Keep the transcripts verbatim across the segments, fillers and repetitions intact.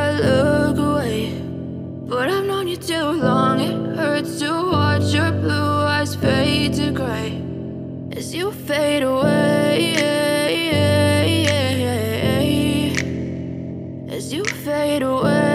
I look away. But I've known you too long, it hurts to watch your blue eyes fade to gray as you fade away, as you fade away.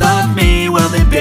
love me? Well then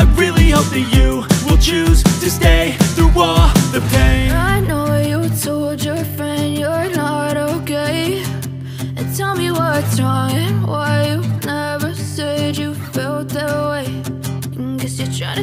I really hope that you will choose to stay through all the pain. I know you told your friend you're not okay, and tell me what's wrong and why you never said you felt that way. You're trying to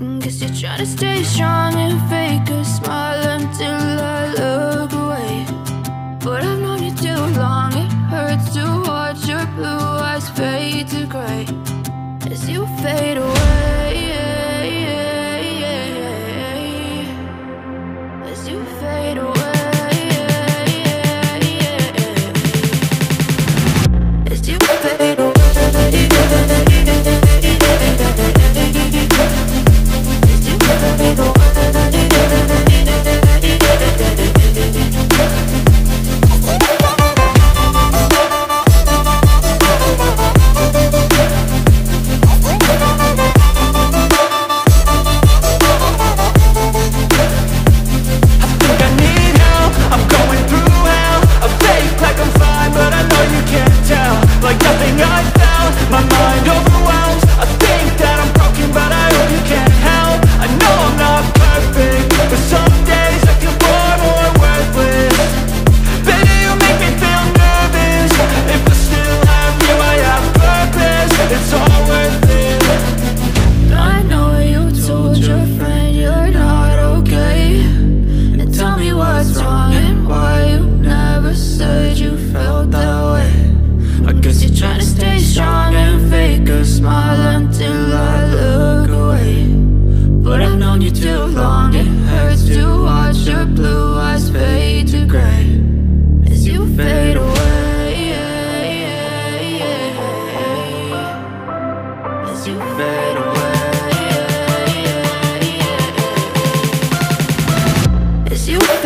And guess you're trying to stay strong and fake a smile until I look away. But I've known you too long, it hurts to watch your blue eyes fade to gray as you fade away. You fade away as you fade away. As you fade away.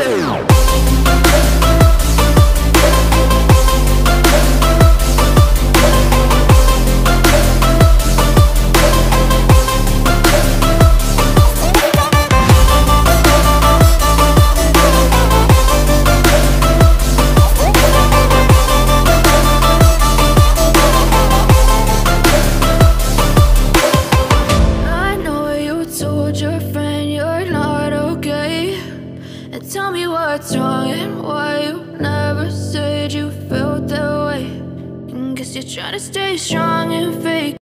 You're trying to stay strong and fake.